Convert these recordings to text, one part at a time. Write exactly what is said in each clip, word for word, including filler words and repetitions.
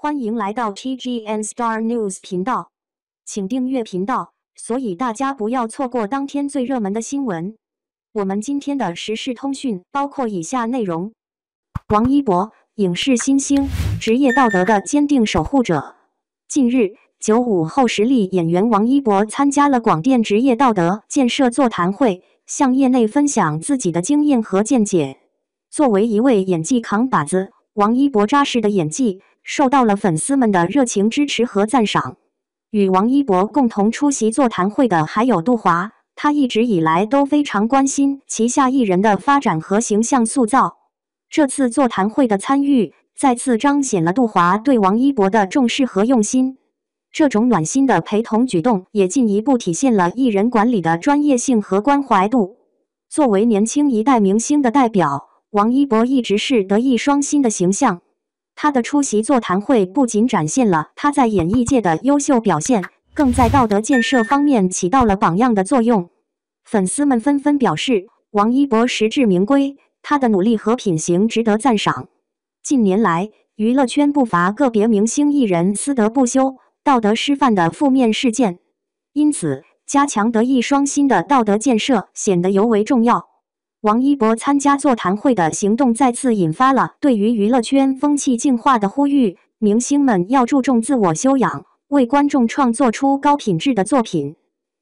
欢迎来到 T G N Star News 频道，请订阅频道，所以大家不要错过当天最热门的新闻。我们今天的时事通讯包括以下内容：王一博，影视新星，职业道德的坚定守护者。近日，九五后实力演员王一博参加了广电职业道德建设座谈会，向业内分享自己的经验和见解。作为一位演技扛把子，王一博扎实的演技 受到了粉丝们的热情支持和赞赏。与王一博共同出席座谈会的还有杜华，他一直以来都非常关心旗下艺人的发展和形象塑造。这次座谈会的参与，再次彰显了杜华对王一博的重视和用心。这种暖心的陪同举动，也进一步体现了艺人管理的专业性和关怀度。作为年轻一代明星的代表，王一博一直是德艺双馨的形象。 他的出席座谈会不仅展现了他在演艺界的优秀表现，更在道德建设方面起到了榜样的作用。粉丝们纷纷表示，王一博实至名归，他的努力和品行值得赞赏。近年来，娱乐圈不乏个别明星艺人私德不修、道德失范的负面事件，因此，加强德艺双馨的道德建设显得尤为重要。 王一博参加座谈会的行动再次引发了对于娱乐圈风气净化的呼吁，明星们要注重自我修养，为观众创作出高品质的作品。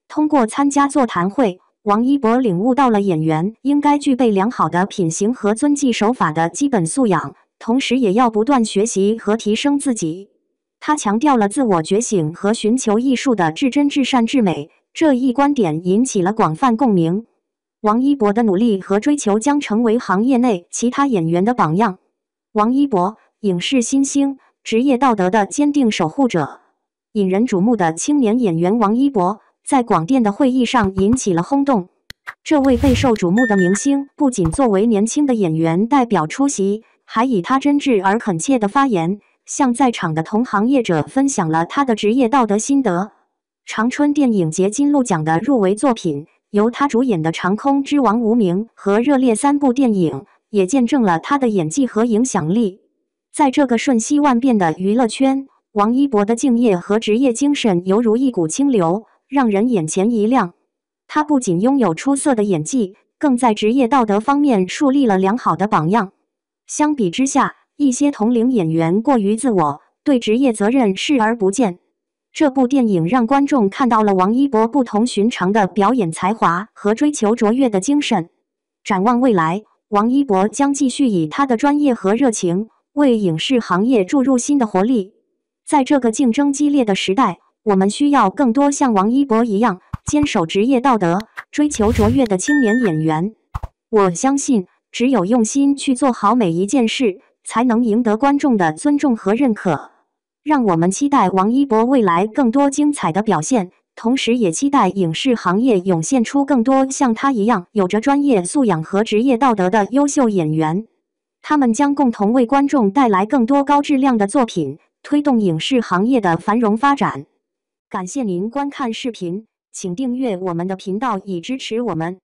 通过参加座谈会，王一博领悟到了演员应该具备良好的品行和遵纪守法的基本素养，同时也要不断学习和提升自己。他强调了自我觉醒和寻求艺术的至真、至善、至美，这一观点引起了广泛共鸣。 王一博的努力和追求将成为行业内其他演员的榜样。王一博，影视新星，职业道德的坚定守护者。引人瞩目的青年演员王一博，在广电的会议上引起了轰动。这位备受瞩目的明星，不仅作为年轻的演员代表出席，还以他真挚而恳切的发言，向在场的同行业者分享了他的职业道德心得。长春电影节金鹿奖的入围作品， 由他主演的《长空之王》《无名》和《热烈》三部电影，也见证了他的演技和影响力。在这个瞬息万变的娱乐圈，王一博的敬业和职业精神犹如一股清流，让人眼前一亮。他不仅拥有出色的演技，更在职业道德方面树立了良好的榜样。相比之下，一些同龄演员过于自我，对职业责任视而不见。 这部电影让观众看到了王一博不同寻常的表演才华和追求卓越的精神。展望未来，王一博将继续以他的专业和热情，为影视行业注入新的活力。在这个竞争激烈的时代，我们需要更多像王一博一样，坚守职业道德、追求卓越的青年演员。我相信，只有用心去做好每一件事，才能赢得观众的尊重和认可。 让我们期待王一博未来更多精彩的表现，同时也期待影视行业涌现出更多像他一样有着专业素养和职业道德的优秀演员。他们将共同为观众带来更多高质量的作品，推动影视行业的繁荣发展。感谢您观看视频，请订阅我们的频道以支持我们。